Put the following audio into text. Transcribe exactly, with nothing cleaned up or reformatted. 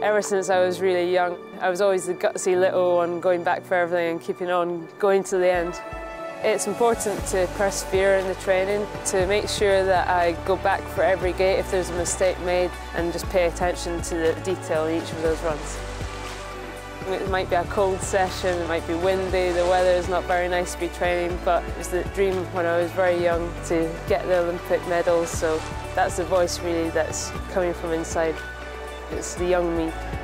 Ever since I was really young, I was always the gutsy little one going back for everything and keeping on going to the end. It's important to persevere in the training, to make sure that I go back for every gate if there's a mistake made and just pay attention to the detail in each of those runs. It might be a cold session, it might be windy, the weather is not very nice to be training, but it was the dream when I was very young to get the Olympic medals, so that's the voice really that's coming from inside. It's the young me.